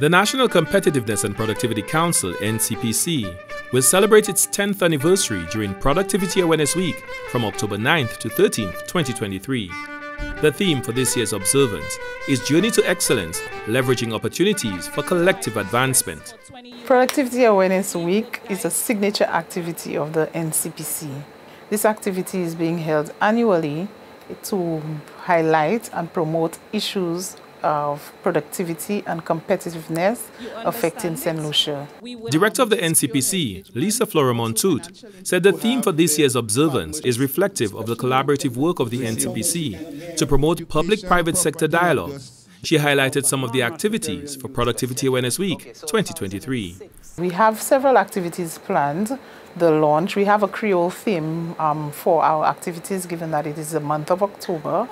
The National Competitiveness and Productivity Council, NCPC, will celebrate its 10th anniversary during Productivity Awareness Week from October 9th to 13th, 2023. The theme for this year's observance is Journey to Excellence, Leveraging Opportunities for Collective Advancement. Productivity Awareness Week is a signature activity of the NCPC. This activity is being held annually to highlight and promote issues of productivity and competitiveness affecting St. Lucia. Director of the NCPC, Lisa Flora Montout, said the theme for this year's observance is reflective of the collaborative work of the NCPC to promote public-private sector dialogue. She highlighted some of the activities for Productivity Awareness Week 2023. We have several activities planned. The launch, we have a Creole theme for our activities, given that it is the month of October.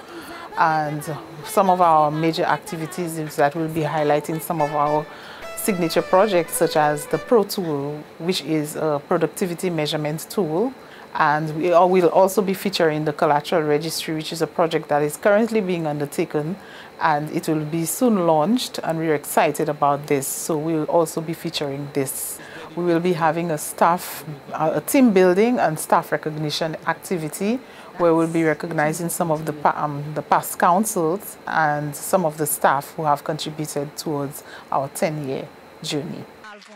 And some of our major activities is that we'll be highlighting some of our signature projects, such as the Pro Tool, which is a productivity measurement tool. And we will also be featuring the Collateral Registry, which is a project that is currently being undertaken, and it will be soon launched, and we're excited about this, so we'll also be featuring this. We will be having a team building and staff recognition activity, where we'll be recognizing some of the past councils and some of the staff who have contributed towards our 10-year journey.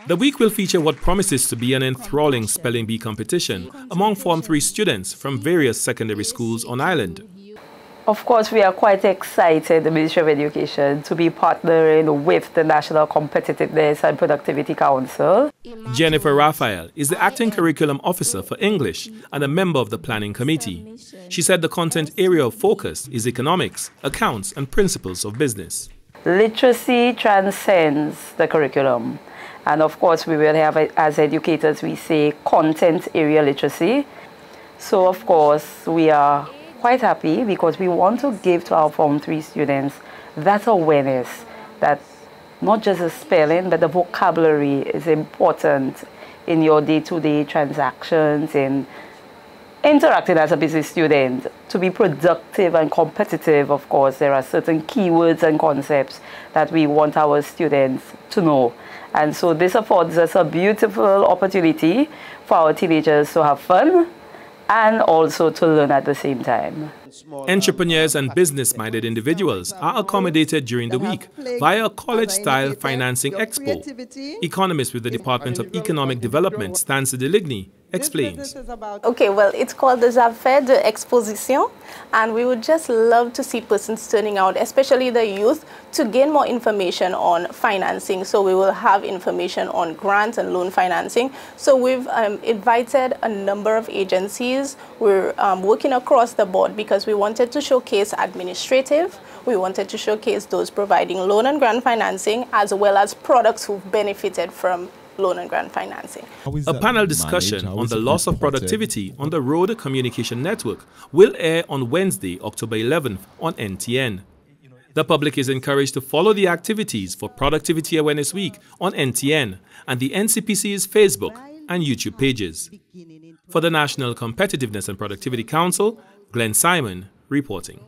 The week will feature what promises to be an enthralling spelling bee competition among Form 3 students from various secondary schools on island. Of course, we are quite excited, the Ministry of Education, to be partnering with the National Competitiveness and Productivity Council. Jennifer Raphael is the Acting Curriculum Officer for English and a member of the Planning Committee. She said the content area of focus is economics, accounts, and principles of business. Literacy transcends the curriculum. And of course, we will have, as educators, we say content area literacy. So, of course, we are quite happy because we want to give to our Form 3 students that awareness that not just the spelling, but the vocabulary is important in your day-to-day transactions and interacting as a business student. To be productive and competitive, of course, there are certain keywords and concepts that we want our students to know. And so this affords us a beautiful opportunity for our teenagers to have fun and also to learn at the same time. Entrepreneurs and business-minded individuals are accommodated during the week via a college-style financing expo. Economist with the Department of Economic Development, Stansa Deligny, explains. Okay, well, it's called the Zafed Exposition, and we would just love to see persons turning out, especially the youth, to gain more information on financing. So we will have information on grants and loan financing. So we've invited a number of agencies. We're working across the board because we wanted to showcase administrative, we wanted to showcase those providing loan and grant financing, as well as products who've benefited from loan and grant financing. A panel discussion on the loss of productivity on the Road Communication Network will air on Wednesday, October 11th on NTN. The public is encouraged to follow the activities for Productivity Awareness Week on NTN and the NCPC's Facebook and YouTube pages. For the National Competitiveness and Productivity Council, Glenn Simon reporting.